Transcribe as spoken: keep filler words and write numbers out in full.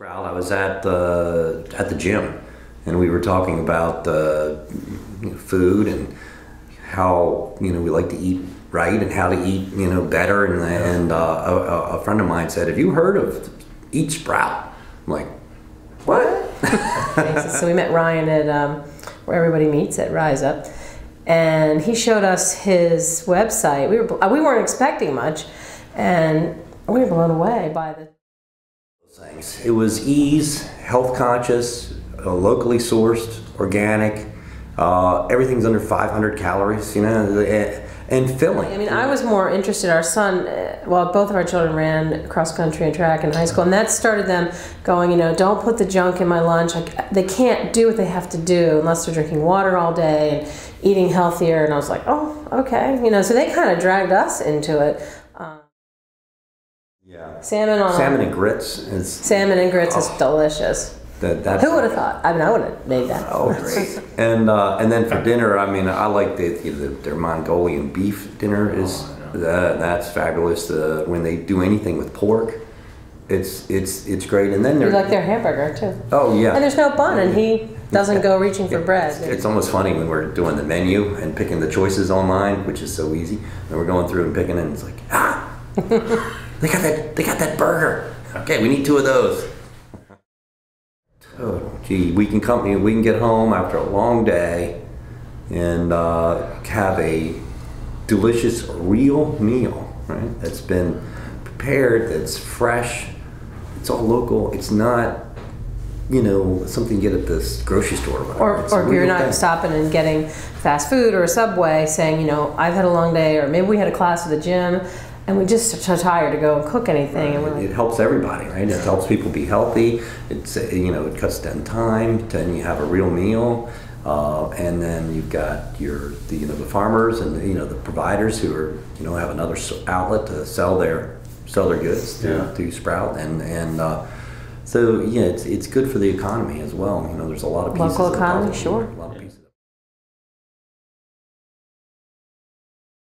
Sprout, I was at the at the gym, and we were talking about uh, food and how you know we like to eat right and how to eat you know better. And and uh, a, a friend of mine said, "Have you heard of Eat Sprout?" I'm like, "What?" So we met Ryan at um, where everybody meets at Rise Up, and he showed us his website. We were we weren't expecting much, and we were blown away by the. Things. It was ease, health conscious, uh, locally sourced, organic. Uh, everything's under five hundred calories, you know, and filling. I mean, I was more interested. Our son, well, both of our children ran cross country and track in high school, and that started them going, you know, don't put the junk in my lunch. Like, they can't do what they have to do unless they're drinking water all day and eating healthier. And I was like, oh, okay, you know. So they kind of dragged us into it. Um, Yeah. Salmon on salmon and grits. Is, salmon and grits oh, is delicious. That, that's Who would have thought? I mean, I would have made that. Oh, great! and uh, and then for dinner, I mean, I like the, the their Mongolian beef dinner is oh, that, that's fabulous. The when they do anything with pork, it's it's it's great. And then they like their hamburger too. Oh yeah. And there's no bun, and he doesn't go reaching for bread. It's, it's almost funny when we're doing the menu and picking the choices online, which is so easy. And we're going through and picking, and it's like ah. They got that. They got that burger. Okay, we need two of those. Total. Gee, we can company. We can get home after a long day, and uh, have a delicious, real meal. Right? That's been prepared. That's fresh. It's all local. It's not, you know, something you get at this grocery store. Or, or if you're not thing. stopping and getting fast food or a Subway, saying, you know, I've had a long day, or maybe we had a class at the gym. And we just are so tired to go and cook anything. Right. And it helps everybody, right? It helps people be healthy. It's you know, it cuts down time. Then you have a real meal, uh, and then you've got your the, you know the farmers and the, you know the providers who are you know have another outlet to sell their sell their goods yeah. to, to Sprout, and and uh, so yeah, it's it's good for the economy as well. You know, there's a lot of pieces local economy, sure.